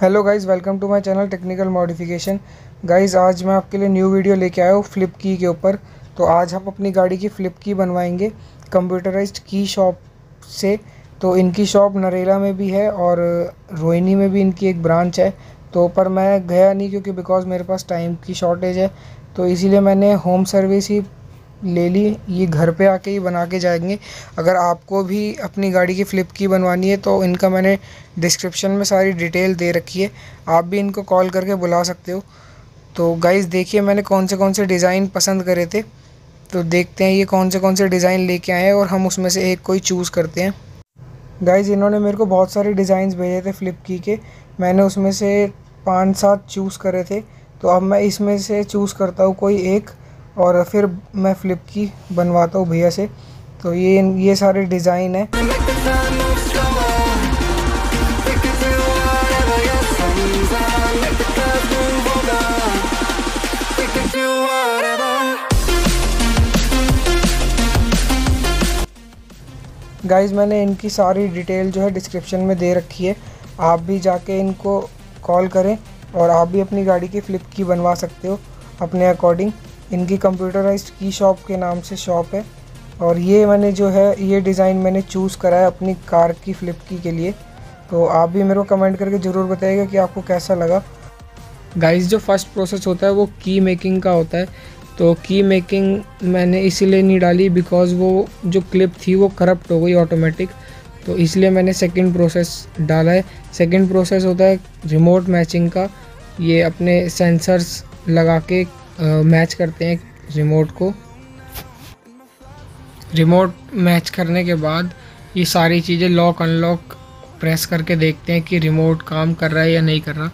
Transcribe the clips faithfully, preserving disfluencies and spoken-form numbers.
Hello guys, welcome to my channel technical modification. Guys, आज मैं आपके लिए न्यू वीडियो लेके आया हूँ फ्लिप की के ऊपर। तो आज हम अपनी गाड़ी की फ्लिप की बनवाएंगे कंप्यूटराइज्ड की शॉप से। तो इनकी शॉप नरेला में भी है और रोहिणी में भी इनकी एक ब्रांच है। तो पर मैं गया नहीं क्योंकि बिकॉज मेरे पास टाइम की शॉर्टेज है, तो इसीलिए मैंने होम सर्विस ही ले ली। ये घर पे आके ही बना के जाएंगे। अगर आपको भी अपनी गाड़ी की फ्लिप की बनवानी है तो इनका मैंने डिस्क्रिप्शन में सारी डिटेल दे रखी है, आप भी इनको कॉल करके बुला सकते हो। तो गाइस देखिए मैंने कौन से कौन से डिज़ाइन पसंद करे थे, तो देखते हैं ये कौन से कौन से डिज़ाइन लेके आए हैं और हम उसमें से एक कोई चूज़ करते हैं। गाइज़ इन्होंने मेरे को बहुत सारे डिज़ाइंस भेजे थे फ्लिप की के, मैंने उसमें से पाँच सात चूज़ करे थे। तो अब मैं इसमें से चूज़ करता हूँ कोई एक और फिर मैं फ्लिप की बनवाता हूँ भैया से। तो ये ये सारे डिज़ाइन हैं। गाइज़ मैंने इनकी सारी डिटेल जो है डिस्क्रिप्शन में दे रखी है, आप भी जाके इनको कॉल करें और आप भी अपनी गाड़ी की फ्लिप की बनवा सकते हो अपने अकॉर्डिंग। इनकी कंप्यूटराइज्ड की शॉप के नाम से शॉप है। और ये मैंने जो है ये डिज़ाइन मैंने चूज़ करा है अपनी कार की फ्लिप की के लिए। तो आप भी मेरे को कमेंट करके ज़रूर बताइएगा कि आपको कैसा लगा। गाइज़ जो फर्स्ट प्रोसेस होता है वो की मेकिंग का होता है। तो की मेकिंग मैंने इसीलिए नहीं डाली बिकॉज़ वो जो क्लिप थी वो करप्ट हो गई ऑटोमेटिक, तो इसलिए मैंने सेकंड प्रोसेस डाला है। सेकंड प्रोसेस होता है रिमोट मैचिंग का। ये अपने सेंसर्स लगा के मैच करते हैं रिमोट को। रिमोट मैच करने के बाद ये सारी चीज़ें लॉक अनलॉक प्रेस करके देखते हैं कि रिमोट काम कर रहा है या नहीं कर रहा।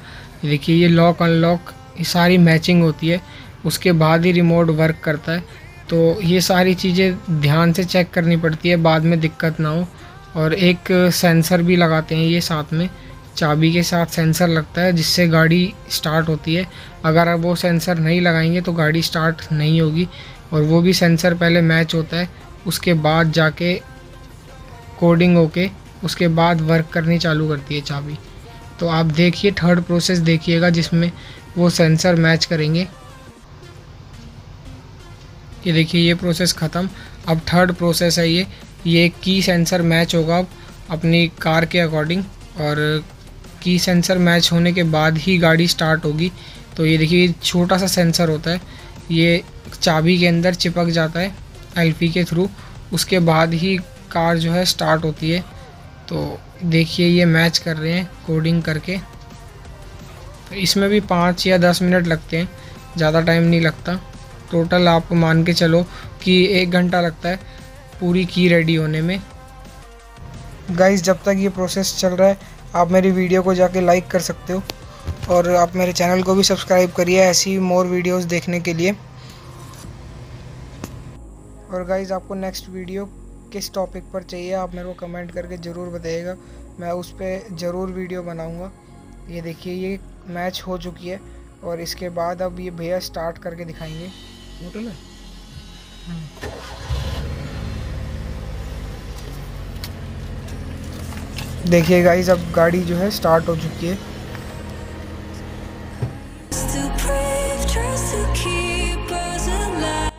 देखिए ये लॉक अनलॉक ये सारी मैचिंग होती है, उसके बाद ही रिमोट वर्क करता है। तो ये सारी चीज़ें ध्यान से चेक करनी पड़ती है, बाद में दिक्कत ना हो। और एक सेंसर भी लगाते हैं ये साथ में, चाबी के साथ सेंसर लगता है जिससे गाड़ी स्टार्ट होती है। अगर आप वो सेंसर नहीं लगाएंगे तो गाड़ी स्टार्ट नहीं होगी। और वो भी सेंसर पहले मैच होता है, उसके बाद जाके कोडिंग होके उसके बाद वर्क करनी चालू करती है चाबी। तो आप देखिए थर्ड प्रोसेस देखिएगा जिसमें वो सेंसर मैच करेंगे। ये देखिए ये प्रोसेस ख़त्म। अब थर्ड प्रोसेस है ये ये की सेंसर मैच होगा अब अपनी कार के अकॉर्डिंग, और की सेंसर मैच होने के बाद ही गाड़ी स्टार्ट होगी। तो ये देखिए छोटा सा सेंसर होता है, ये चाबी के अंदर चिपक जाता है एलपी के थ्रू, उसके बाद ही कार जो है स्टार्ट होती है। तो देखिए ये मैच कर रहे हैं कोडिंग करके। तो इसमें भी पाँच या दस मिनट लगते हैं, ज़्यादा टाइम नहीं लगता। टोटल आप मान के चलो कि एक घंटा लगता है पूरी की रेडी होने में। गाइज़ जब तक ये प्रोसेस चल रहा है आप मेरी वीडियो को जाके लाइक कर सकते हो और आप मेरे चैनल को भी सब्सक्राइब करिए ऐसी मोर वीडियोस देखने के लिए। और गाइज़ आपको नेक्स्ट वीडियो किस टॉपिक पर चाहिए आप मेरे को कमेंट करके ज़रूर बताइएगा, मैं उस पर ज़रूर वीडियो बनाऊँगा। ये देखिए ये मैच हो चुकी है और इसके बाद अब ये भैया स्टार्ट करके दिखाएंगे। होटल है देखिए गाइज अब गाड़ी जो है स्टार्ट हो चुकी है।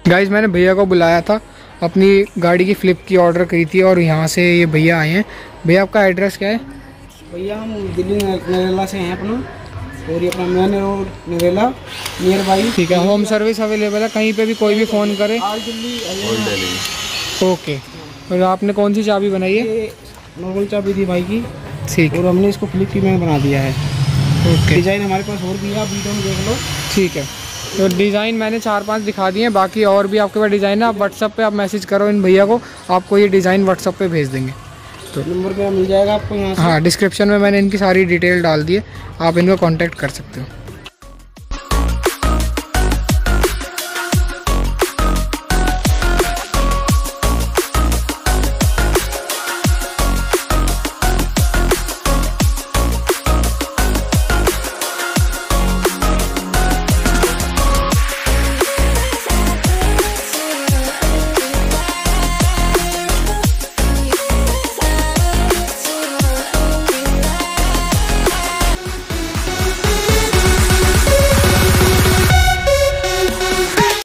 गाइज मैंने भैया को बुलाया था, अपनी गाड़ी की फ्लिप की ऑर्डर करी थी और यहाँ से ये भैया आए हैं। भैया आपका एड्रेस क्या है? भैया हम दिल्ली नरेला से हैं अपना, और ये अपना main road Narela near by. ठीक है, होम सर्विस अवेलेबल है, कहीं पे भी कोई भी फ़ोन करे। ओके, और आपने कौन सी चाबी बनाई है? नॉर्मल चाबी थी भाई की। ठीक, और हमने इसको फ्लिप की में बना दिया है। ओके, डिज़ाइन हमारे पास और भी है, आप वीडियो में देख लो। ठीक है, तो डिज़ाइन मैंने चार पांच दिखा दिए हैं, बाकी और भी आपके पास डिज़ाइन है। आप व्हाट्सअप पे आप मैसेज करो इन भैया को, आपको ये डिज़ाइन व्हाट्सअप पे भेज देंगे। तो नंबर क्या मिल जाएगा आपको यहाँ? हाँ, डिस्क्रिप्शन में मैंने इनकी सारी डिटेल डाल दी है, आप इनको कॉन्टैक्ट कर सकते हो।